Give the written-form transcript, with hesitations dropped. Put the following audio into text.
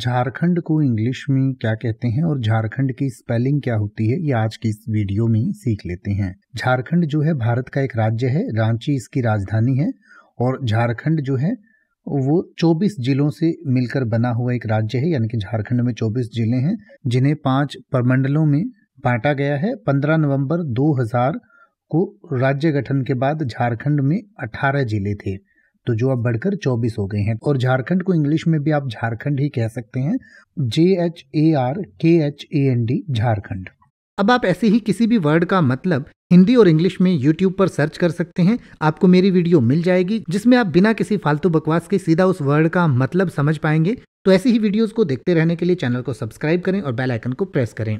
झारखंड को इंग्लिश में क्या कहते हैं और झारखंड की स्पेलिंग क्या होती है, ये आज की इस वीडियो में सीख लेते हैं। झारखंड जो है भारत का एक राज्य है, रांची इसकी राजधानी है और झारखंड जो है वो 24 जिलों से मिलकर बना हुआ एक राज्य है, यानी कि झारखंड में 24 जिले हैं जिन्हें 5 प्रमंडलों में बांटा गया है। 15 नवंबर 2000 को राज्य गठन के बाद झारखंड में 18 जिले थे, तो जो अब बढ़कर 24 हो गए हैं। और झारखंड को इंग्लिश में भी आप झारखंड ही कह सकते हैं, JHARKHAND झारखंड। अब आप ऐसे ही किसी भी वर्ड का मतलब हिंदी और इंग्लिश में यूट्यूब पर सर्च कर सकते हैं, आपको मेरी वीडियो मिल जाएगी जिसमें आप बिना किसी फालतू बकवास के सीधा उस वर्ड का मतलब समझ पाएंगे। तो ऐसी ही वीडियोस को देखते रहने के लिए चैनल को सब्सक्राइब करें और बेल आइकन को प्रेस करें।